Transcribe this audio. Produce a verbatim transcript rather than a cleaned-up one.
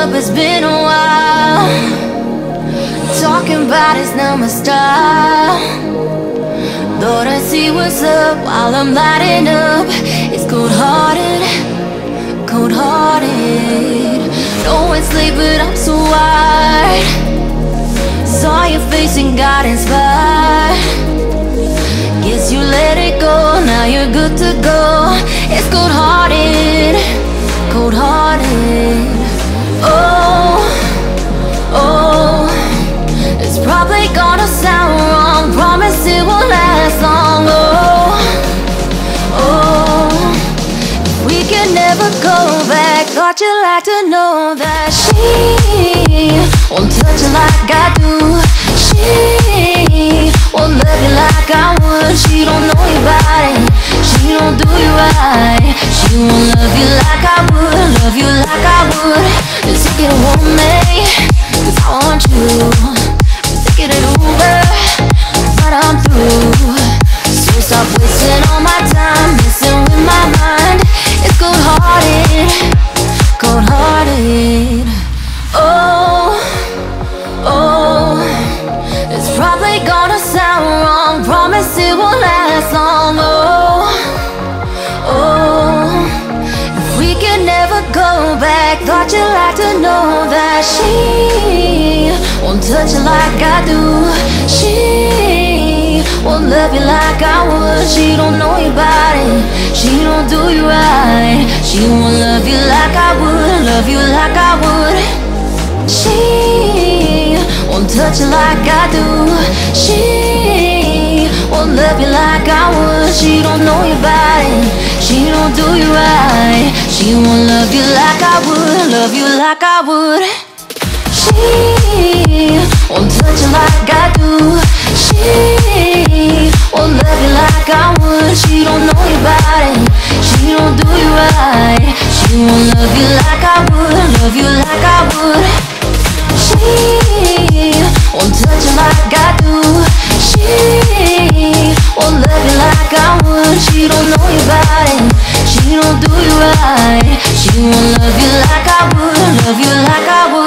up, it's been a while. Talking about it's not my style. Thought I see what's up while I'm lighting up. It's cold-hearted, cold-hearted. No one's late but I'm so wired. Saw your face and got inspired. Guess you let it go, now you're good to go. It's cold-hearted, cold-hearted. Oh, oh, it's probably gonna sound wrong. Promise it won't last long. Oh, oh, we can never go back. Thought you'd like to know that she won't touch you like I do. She won't love you like I would. She don't know your body. She don't do you right. She won't love you like I would. Love you like I would. Just take it away from me, cause I want you. Just take it over, but I'm through. So stop wasting all my time, messing with my mind. It's cold-hearted, cold-hearted. Oh, oh, it's probably gonna sound wrong. Promise it won't last long. Oh, oh, if we can never go back. Thought you'd like to know that she won't touch you like I do. She won't love you like I would. She don't know your body. She don't do you right. She won't love you like I would. Love you like I would. She won't touch you like I do. She won't love you like I would. She don't know your body. She don't do you right. She won't love you like I would. Love you like I would. She won't touch you like I do. She won't love you like I would. She don't know your body. She don't do you right. She won't love you like I would. Love you like I would. She won't touch you like I do. She won't love you like I would. She don't know your body. She don't do you right. She won't love you like I would. Love you like I would.